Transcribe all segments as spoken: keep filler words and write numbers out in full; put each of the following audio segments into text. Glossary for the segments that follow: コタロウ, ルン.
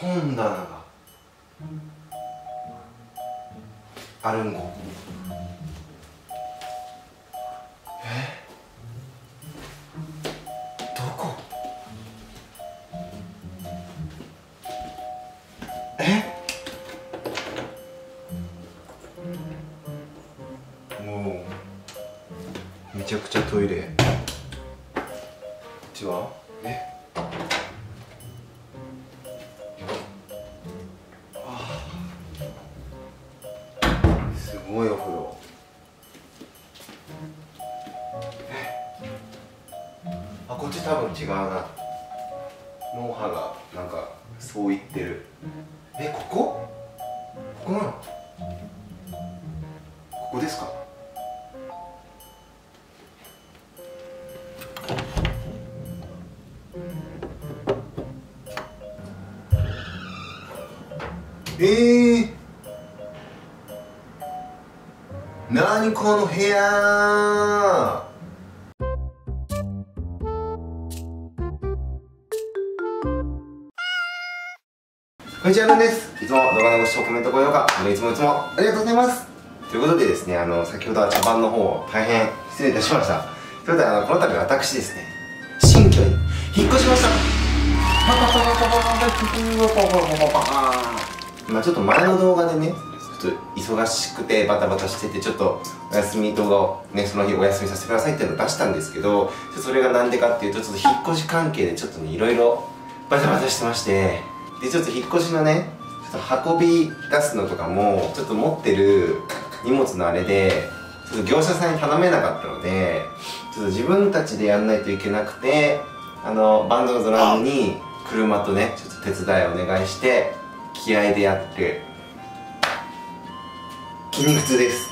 本棚があるんご。え、どこ？え、もうめちゃくちゃトイレ。こっちは？え。多分違うな。脳波がなんかそう言ってる。え、ここ？ここなの？ここですか？えー、なにこの部屋。こんにちは、ルンです。いつも動画のご視聴、コメント、高評価、いつもいつもありがとうございます。ということでですね、あの、先ほどは茶番の方を大変失礼いたしました。ということで、あの、この度私ですね、新居に引っ越しました。パパパパパパパパパパパパパ。まあちょっと前の動画でね、ちょっと忙しくてバタバタしてて、ちょっとお休み動画をね、その日お休みさせてくださいっていうのを出したんですけど、それがなんでかっていうと、ちょっと引っ越し関係でちょっとね、いろいろバタバタしてまして、で、ちょっと引っ越しのね、ちょっと運び出すのとかも、ちょっと持ってる荷物のあれで、ちょっと業者さんに頼めなかったので、ちょっと自分たちでやんないといけなくて、あの、バンドのドラムに車とね、ちょっと手伝いお願いして、気合でやって、筋肉痛です。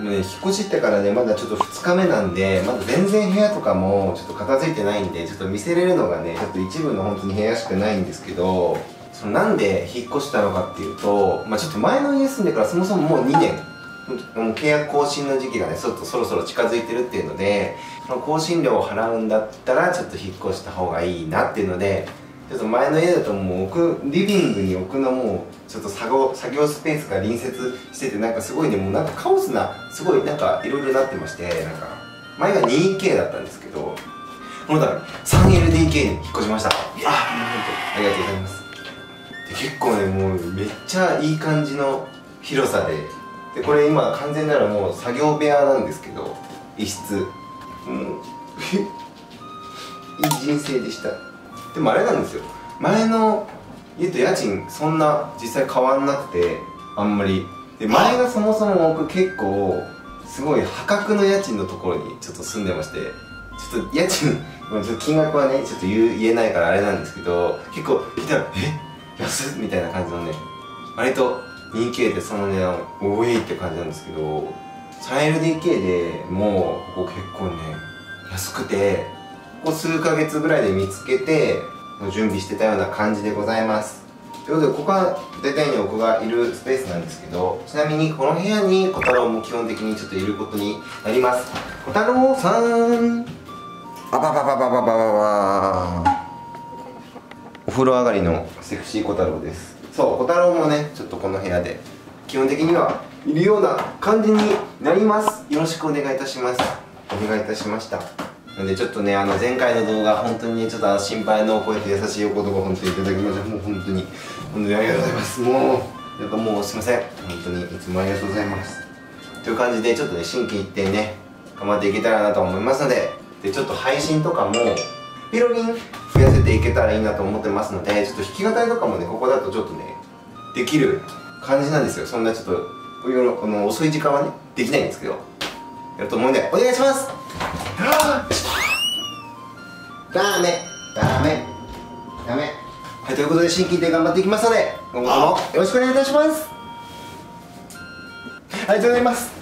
もうね、引っ越してからね、まだちょっとふつかめなんで、まだ全然部屋とかもちょっと片付いてないんで、ちょっと見せれるのがね、ちょっと一部の本当に部屋しかないんですけど、そのなんで引っ越したのかっていうと、まあちょっと前の家住んでからそもそももうにねん、もう契約更新の時期がね、ちょっとそろそろ近づいてるっていうので、その更新料を払うんだったら、ちょっと引っ越した方がいいなっていうので、ちょっと前の家だともう置く、リビングに置くのも、ちょっと作業、作業スペースが隣接してて、なんかすごいね、もうなんかカオスな、すごいなんかいろいろなってまして、なんか、前が ツーケー だったんですけど、このため スリーエルディーケー に引っ越しました。あ、ありがとうございます。で、結構ね、もうめっちゃいい感じの広さで、で、これ今完全ならもう作業部屋なんですけど、一室。うん、いい人生でした。でもあれなんですよ、前の家と家賃そんな実際変わんなくて、あんまりで、前がそもそも僕結構すごい破格の家賃のところにちょっと住んでまして、ちょっと家賃ちょっと金額はねちょっと 言, 言えないからあれなんですけど、結構聞いたら「え安っ!」みたいな感じのね、割と ツーケー でその値段多いって感じなんですけど、 スリーエルディーケー でもうここ結構ね安くて。ここ数ヶ月ぐらいで見つけて準備してたような感じでございます。ということで、ここは大体に僕がいるスペースなんですけど、ちなみにこの部屋にコタロウも基本的にちょっといることになります。コタロウさん、あばばばばばばば、お風呂上がりのセクシーコタロウです。そう、コタロウもねちょっとこの部屋で基本的にはいるような感じになります。よろしくお願いいたします。お願いいたしました。で、ちょっとね、あの前回の動画本当にちょっと心配のを超えて優しいお言葉を本当にいただきまして、もう本当に本当にありがとうございます。もうなんかもうすいません、本当にいつもありがとうございますという感じで、ちょっとね心機一転ね頑張っていけたらなと思いますので、でちょっと配信とかもピロリン増やせていけたらいいなと思ってますので、ちょっと弾き語りとかもねここだとちょっとねできる感じなんですよ。そんなちょっとこの遅い時間はねできないんですけど、やると思うんでお願いします。ダメダメダメ。はい、ということで新規で頑張っていきますので、今後ともよろしくお願いいたします。ありがとうございます。